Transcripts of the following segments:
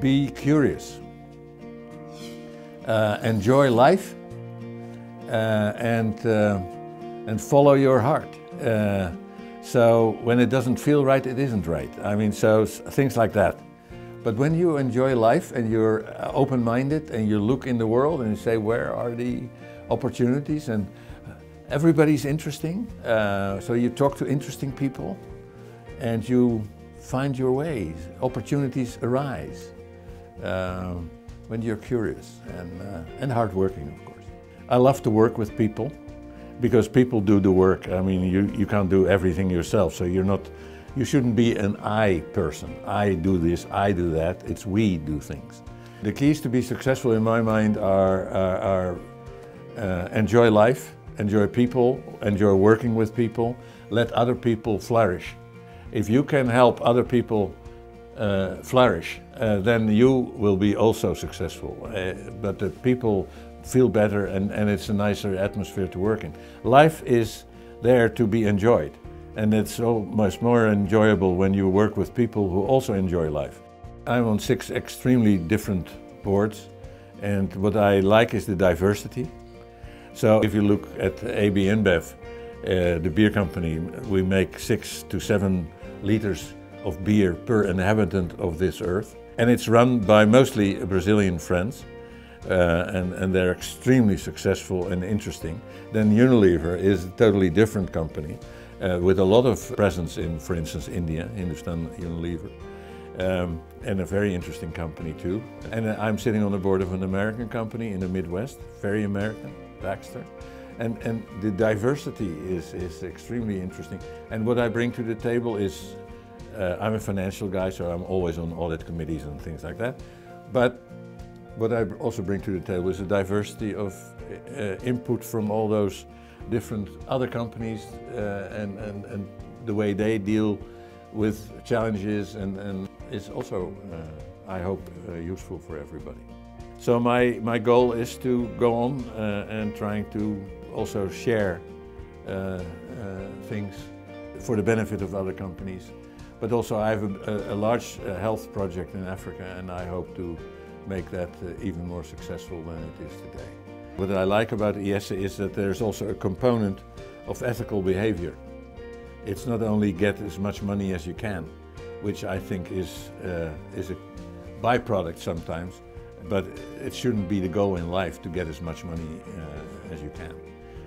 Be curious, enjoy life, and follow your heart. So when it doesn't feel right, it isn't right. I mean, so things like that. But when you enjoy life and you're open-minded and you look in the world and you say, where are the opportunities? And everybody's interesting, so you talk to interesting people and you find your ways. Opportunities arise. When you're curious and hardworking, of course. I love to work with people because people do the work. I mean, you can't do everything yourself, so you shouldn't be an I person. I do this, I do that. It's we do things. The keys to be successful in my mind are enjoy life, enjoy people, enjoy working with people, let other people flourish. If you can help other people flourish, then you will be also successful. But the people feel better and it's a nicer atmosphere to work in. Life is there to be enjoyed, and it's so much more enjoyable when you work with people who also enjoy life. I'm on 6 extremely different boards, and what I like is the diversity. So if you look at AB InBev, the beer company, we make 6 to 7 liters of beer per inhabitant of this earth, and it's run by mostly Brazilian friends, and they're extremely successful and interesting. Then Unilever is a totally different company with a lot of presence in, for instance, India, Hindustan Unilever, and a very interesting company too. And I'm sitting on the board of an American company in the Midwest, very American, Baxter. And the diversity is extremely interesting. And what I bring to the table is, I'm a financial guy, so I'm always on audit committees and things like that. But what I also bring to the table is a diversity of input from all those different other companies and the way they deal with challenges, and it's also, I hope, useful for everybody. So my goal is to go on and trying to also share things for the benefit of other companies. But also I have a large health project in Africa, and I hope to make that even more successful than it is today. What I like about ESA is that there's also a component of ethical behavior. It's not only get as much money as you can, which I think is a byproduct sometimes, but it shouldn't be the goal in life to get as much money as you can.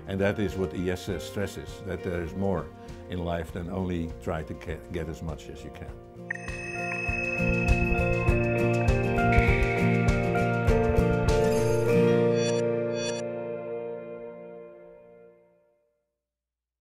And that is what ESA stresses, that there is more in life than only try to get as much as you can.